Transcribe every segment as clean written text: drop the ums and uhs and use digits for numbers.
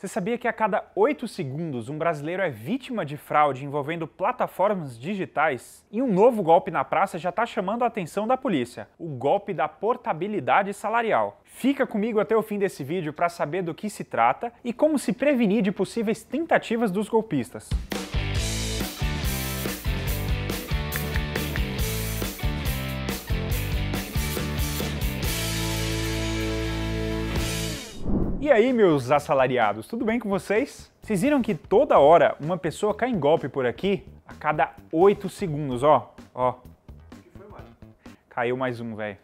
Você sabia que a cada 8 segundos um brasileiro é vítima de fraude envolvendo plataformas digitais? E um novo golpe na praça já está chamando a atenção da polícia, o golpe da portabilidade salarial. Fica comigo até o fim desse vídeo para saber do que se trata e como se prevenir de possíveis tentativas dos golpistas. E aí, meus assalariados, tudo bem com vocês? Vocês viram que toda hora uma pessoa cai em golpe por aqui? A cada 8 segundos, ó. Ó. Caiu mais um, velho.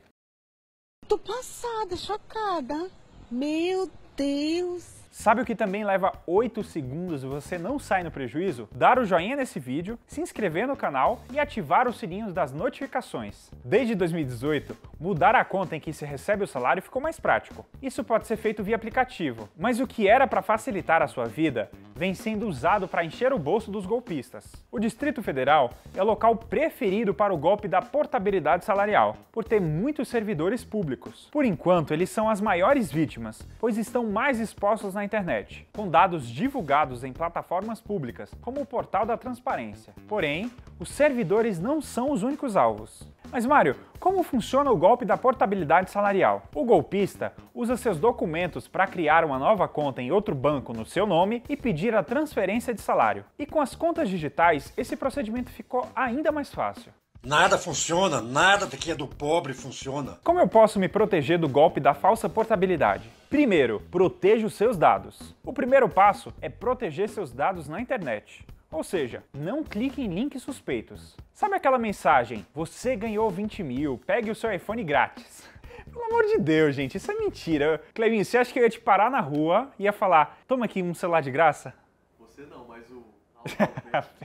Tô passada, chocada. Meu Deus. Sabe o que também leva 8 segundos e você não sai no prejuízo? Dar o joinha nesse vídeo, se inscrever no canal e ativar os sininhos das notificações. Desde 2018, mudar a conta em que se recebe o salário ficou mais prático. Isso pode ser feito via aplicativo, mas o que era para facilitar a sua vida vem sendo usado para encher o bolso dos golpistas. O Distrito Federal é o local preferido para o golpe da portabilidade salarial, por ter muitos servidores públicos. Por enquanto, eles são as maiores vítimas, pois estão mais expostos na internet, com dados divulgados em plataformas públicas, como o Portal da Transparência. Porém, os servidores não são os únicos alvos. Mas, Mário, como funciona o golpe da portabilidade salarial? O golpista usa seus documentos para criar uma nova conta em outro banco no seu nome e pedir a transferência de salário. E com as contas digitais, esse procedimento ficou ainda mais fácil. Nada funciona, nada que é do pobre funciona. Como eu posso me proteger do golpe da falsa portabilidade? Primeiro, proteja os seus dados. O primeiro passo é proteger seus dados na internet. Ou seja, não clique em links suspeitos. Sabe aquela mensagem, você ganhou 20 mil, pegue o seu iPhone grátis? Pelo amor de Deus, gente, isso é mentira. Clevinho, você acha que eu ia te parar na rua e ia falar, toma aqui um celular de graça? Você não, mas o...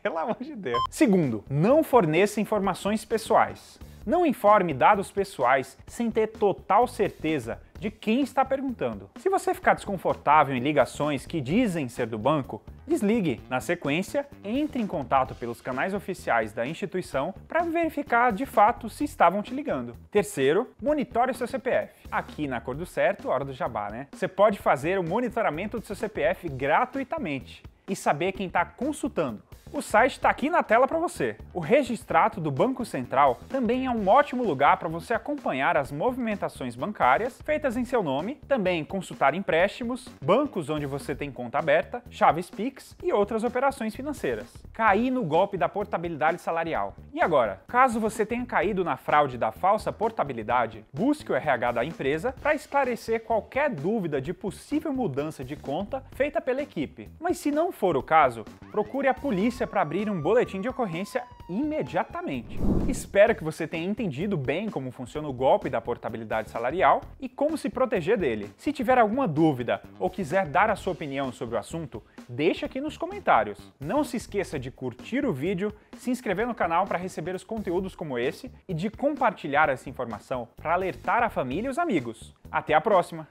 Pelo amor de Deus. Segundo, não forneça informações pessoais. Não informe dados pessoais sem ter total certeza de quem está perguntando. Se você ficar desconfortável em ligações que dizem ser do banco, desligue. Na sequência, entre em contato pelos canais oficiais da instituição para verificar de fato se estavam te ligando. Terceiro, monitore seu CPF. Aqui na Acordo Certo, hora do jabá, né? Você pode fazer o monitoramento do seu CPF gratuitamente e saber quem está consultando. O site está aqui na tela para você. O registrato do Banco Central também é um ótimo lugar para você acompanhar as movimentações bancárias feitas em seu nome, também consultar empréstimos, bancos onde você tem conta aberta, chaves PIX e outras operações financeiras. Cair no golpe da portabilidade salarial. E agora, caso você tenha caído na fraude da falsa portabilidade, busque o RH da empresa para esclarecer qualquer dúvida de possível mudança de conta feita pela equipe. Mas se não for o caso, procure a polícia para abrir um boletim de ocorrência imediatamente. Espero que você tenha entendido bem como funciona o golpe da portabilidade salarial e como se proteger dele. Se tiver alguma dúvida ou quiser dar a sua opinião sobre o assunto, deixa aqui nos comentários. Não se esqueça de curtir o vídeo, se inscrever no canal para receber os conteúdos como esse e de compartilhar essa informação para alertar a família e os amigos. Até a próxima!